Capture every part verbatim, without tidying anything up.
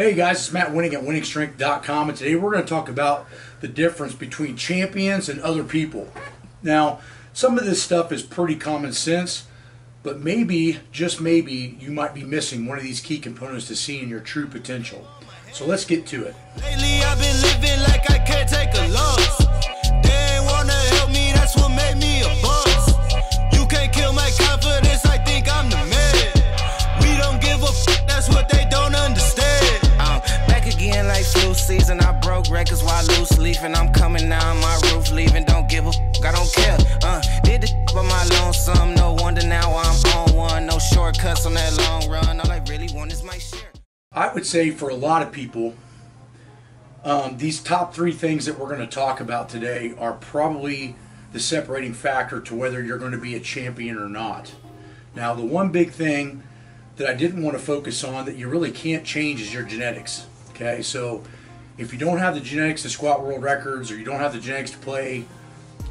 Hey guys, it's Matt Wenning at wenning strength dot com, and today we're going to talk about the difference between champions and other people. Now, some of this stuff is pretty common sense, but maybe, just maybe, you might be missing one of these key components to seeing your true potential. So let's get to it. Lately I've been living like I can't take a loss. They ain't want to help me, that's what made me a boss. You can't kill my confidence, I think I'm the man. We don't give a f***, that's what they don't understand. Like flu season, I broke records while loose leafing. I'm coming now on my roof, leaving. Don't give a f***, I don't care. Uh, did the but my lonesome. No wonder now I'm on one. No shortcuts on that long run. All I really want is my share. I would say for a lot of people, um, these top three things that we're going to talk about today are probably the separating factor to whether you're going to be a champion or not. Now, the one big thing that I didn't want to focus on that you really can't change is your genetics. Okay, so if you don't have the genetics to squat world records, or you don't have the genetics to play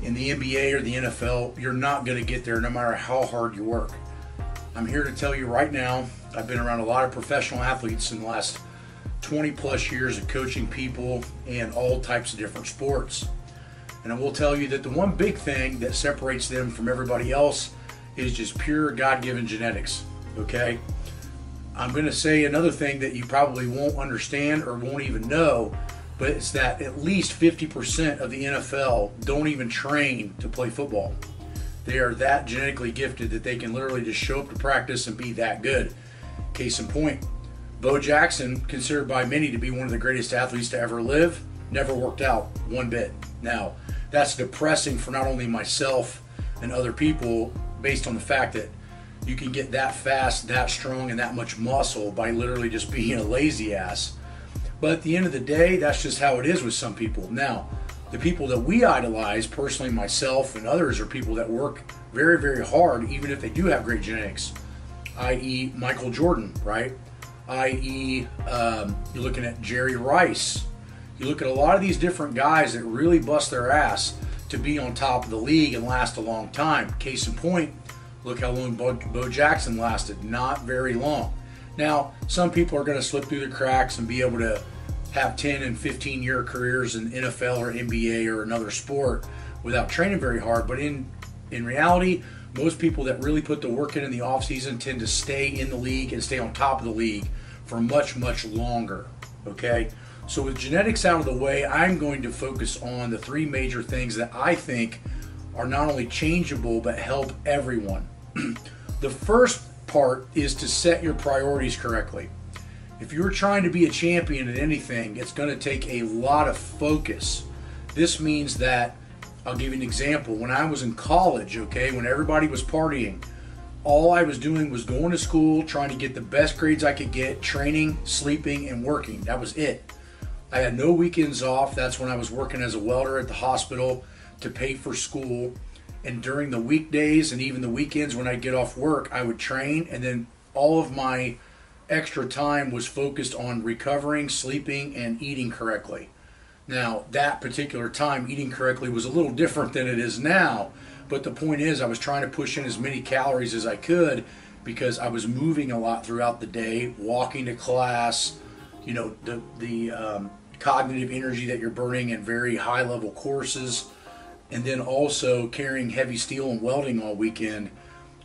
in the N B A or the N F L, you're not going to get there no matter how hard you work. I'm here to tell you right now, I've been around a lot of professional athletes in the last twenty plus years of coaching people in all types of different sports. And I will tell you that the one big thing that separates them from everybody else is just pure God-given genetics, okay? I'm going to say another thing that you probably won't understand or won't even know, but it's that at least fifty percent of the N F L don't even train to play football. They are that genetically gifted that they can literally just show up to practice and be that good. Case in point, Bo Jackson, considered by many to be one of the greatest athletes to ever live, never worked out one bit. Now, that's depressing for not only myself and other people, based on the fact that you can get that fast, that strong, and that much muscle by literally just being a lazy ass. But at the end of the day, that's just how it is with some people. Now, the people that we idolize, personally myself and others, are people that work very, very hard, even if they do have great genetics, that is. Michael Jordan, right? that is. Um, you're looking at Jerry Rice. You look at a lot of these different guys that really bust their ass to be on top of the league and last a long time. Case in point, look how long Bo, Bo Jackson lasted. Not very long. Now, some people are going to slip through the cracks and be able to have ten and fifteen year careers in N F L or N B A or another sport without training very hard. But in, in reality, most people that really put the work in in the offseason tend to stay in the league and stay on top of the league for much, much longer. Okay? So with genetics out of the way, I'm going to focus on the three major things that I think are not only changeable, but help everyone. The first part is to set your priorities correctly. If you're trying to be a champion at anything, it's going to take a lot of focus. This means that, I'll give you an example. When I was in college, okay, when everybody was partying, all I was doing was going to school, trying to get the best grades I could get, training, sleeping, and working. That was it. I had no weekends off. That's when I was working as a welder at the hospital to pay for school, and during the weekdays and even the weekends when I get off work, I would train, and then all of my extra time was focused on recovering, sleeping, and eating correctly. Now, that particular time, eating correctly was a little different than it is now, but the point is I was trying to push in as many calories as I could because I was moving a lot throughout the day, walking to class, you know, the, the um, cognitive energy that you're burning in very high level courses, and then also carrying heavy steel and welding all weekend.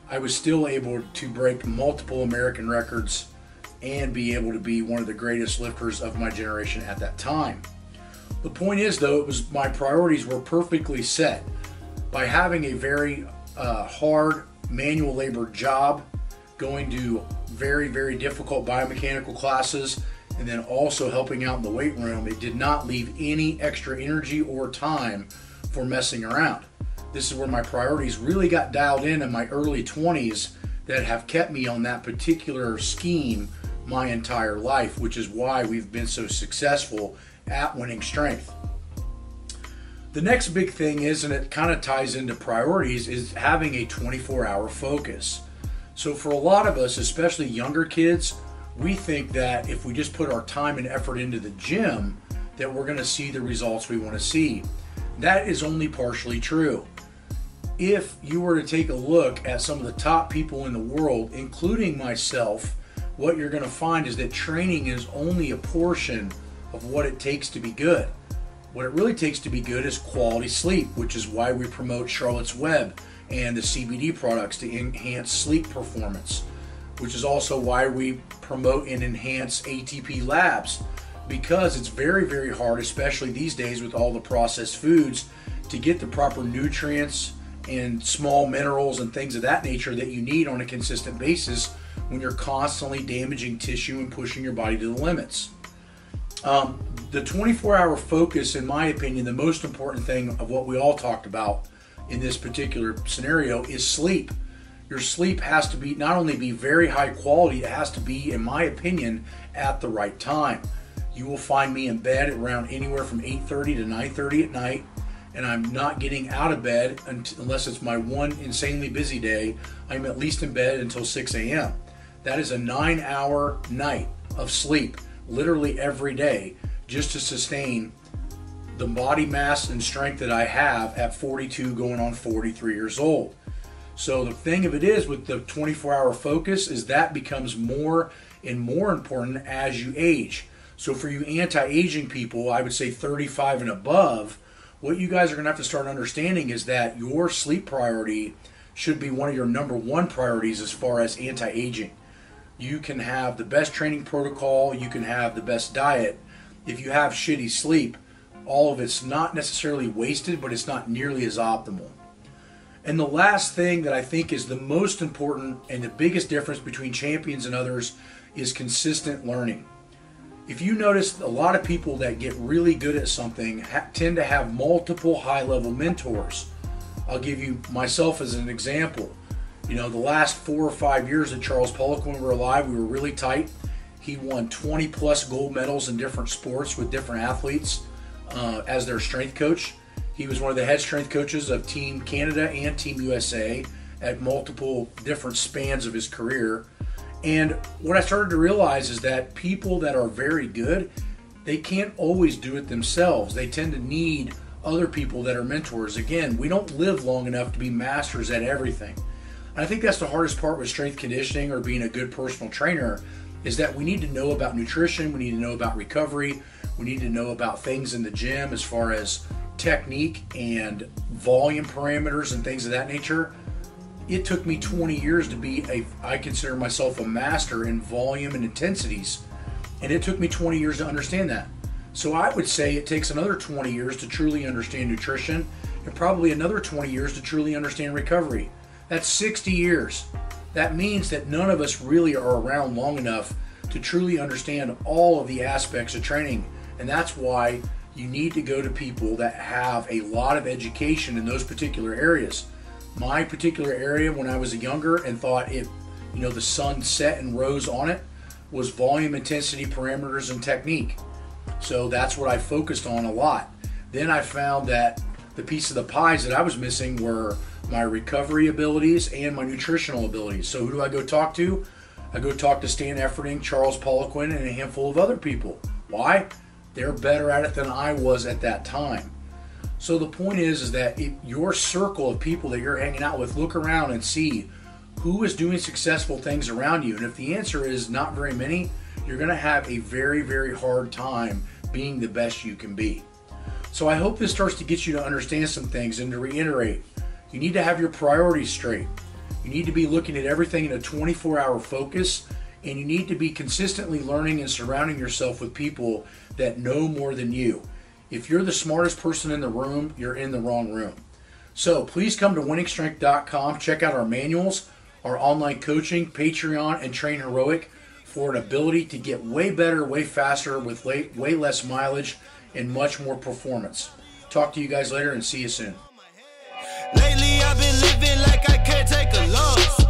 I was still able to break multiple American records and be able to be one of the greatest lifters of my generation at that time. The point is, though, it was my priorities were perfectly set. By having a very uh, hard manual labor job, going to very, very difficult biomechanical classes, and then also helping out in the weight room, it did not leave any extra energy or time for messing around. This is where my priorities really got dialed in in my early twenties that have kept me on that particular scheme my entire life, which is why we've been so successful at Wenning Strength. The next big thing is, and it kind of ties into priorities, is having a twenty-four hour focus. So for a lot of us, especially younger kids, we think that if we just put our time and effort into the gym, that we're going to see the results we want to see. That is only partially true. If you were to take a look at some of the top people in the world, including myself, what you're going to find is that training is only a portion of what it takes to be good. What it really takes to be good is quality sleep, which is why we promote Charlotte's Web and the C B D products to enhance sleep performance, which is also why we promote and enhance A T P Labs, because it's very, very hard, especially these days with all the processed foods, to get the proper nutrients and small minerals and things of that nature that you need on a consistent basis when you're constantly damaging tissue and pushing your body to the limits. Um, the twenty-four hour focus, in my opinion, the most important thing of what we all talked about in this particular scenario is sleep. Your sleep has to be not only be very high quality, it has to be, in my opinion, at the right time. You will find me in bed around anywhere from eight thirty to nine thirty at night, and I'm not getting out of bed until, unless it's my one insanely busy day, I'm at least in bed until six A M That is a nine hour night of sleep, literally every day, just to sustain the body mass and strength that I have at forty-two going on forty-three years old. So the thing of it is with the twenty-four hour focus is that becomes more and more important as you age. So for you anti-aging people, I would say thirty-five and above, what you guys are going to have to start understanding is that your sleep priority should be one of your number one priorities as far as anti-aging. You can have the best training protocol, you can have the best diet. If you have shitty sleep, all of it's not necessarily wasted, but it's not nearly as optimal. And the last thing that I think is the most important and the biggest difference between champions and others is consistent learning. If you notice, a lot of people that get really good at something tend to have multiple high-level mentors. I'll give you myself as an example. You know, the last four or five years that Charles Poliquin were alive, we were really tight. He won twenty plus gold medals in different sports with different athletes uh, as their strength coach. He was one of the head strength coaches of Team Canada and Team U S A at multiple different spans of his career. And what I started to realize is that people that are very good, they can't always do it themselves. They tend to need other people that are mentors. Again, we don't live long enough to be masters at everything. And I think that's the hardest part with strength conditioning or being a good personal trainer, is that we need to know about nutrition, we need to know about recovery, we need to know about things in the gym as far as technique and volume parameters and things of that nature. It took me twenty years to be a, I consider myself a master in volume and intensities. And it took me twenty years to understand that. So I would say it takes another twenty years to truly understand nutrition, and probably another twenty years to truly understand recovery. That's sixty years. That means that none of us really are around long enough to truly understand all of the aspects of training. And that's why you need to go to people that have a lot of education in those particular areas. My particular area when I was younger and thought it, you know, the sun set and rose on it was volume, intensity, parameters, and technique. So that's what I focused on a lot. Then I found that the piece of the pies that I was missing were my recovery abilities and my nutritional abilities. So who do I go talk to? I go talk to Stan Efferding, Charles Poliquin, and a handful of other people. Why? They're better at it than I was at that time. So the point is, is that if your circle of people that you're hanging out with, look around and see who is doing successful things around you. And if the answer is not very many, you're going to have a very, very hard time being the best you can be. So I hope this starts to get you to understand some things. And to reiterate, you need to have your priorities straight. You need to be looking at everything in a twenty-four hour focus, and you need to be consistently learning and surrounding yourself with people that know more than you. If you're the smartest person in the room, you're in the wrong room. So please come to wenning strength dot com, check out our manuals, our online coaching, Patreon, and Train Heroic for an ability to get way better, way faster, with way less mileage and much more performance. Talk to you guys later and see you soon. Lately I've been living like I can't take a loss.